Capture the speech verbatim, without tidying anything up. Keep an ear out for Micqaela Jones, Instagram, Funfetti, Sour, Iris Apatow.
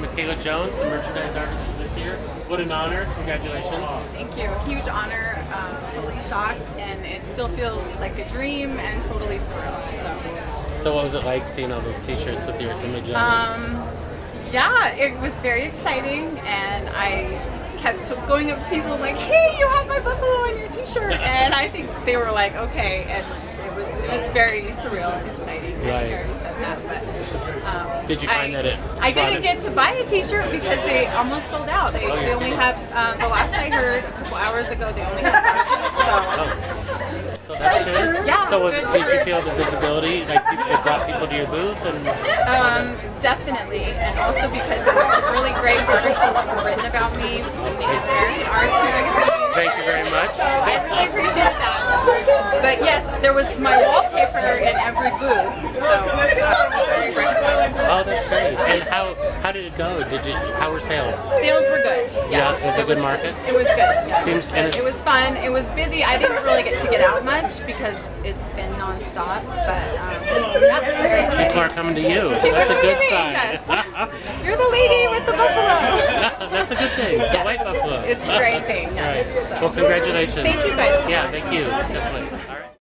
with Micqaela Jones, the merchandise artist for this year. What an honor. Congratulations. Thank you. Huge honor. Um, totally shocked, and it still feels like a dream and totally surreal. So, so what was it like seeing all those t-shirts with your image on them? Um, yeah, it was very exciting, and I kept going up to people and like, hey, you have my buffalo on your t-shirt, and I think they were like, okay, and it was it was very surreal and exciting. Right. I already said that, but um, did you find I, that it? I didn't it? get to buy a t-shirt because they almost sold out. They, oh, yeah. they only have um, the last I heard a couple hours ago, they only have one. So, oh. so that's good. Yeah. So was it, did you feel the visibility? Like it brought people to your booth? And um, definitely, and also because it was a really great article written about me. Thank you very much. So I really appreciate that. But yes, there was my wallpaper in every booth. So oh, that's great. And how how did it go? Did you how were sales? Sales were good. Yeah, yeah it was it a good was, market. It was good. Yeah, Seems it was, good. It was fun. It was busy. I didn't really get to get out much because it's been nonstop. But um, yeah, people are coming to you. That's a good sign. Yes. You're the lady with the buffalo. That's a good thing. The yes. white buffalo. It's a great thing. Yes. Right. Well, congratulations. Thank you guys. So yeah, much. Thank you. Definitely. All right.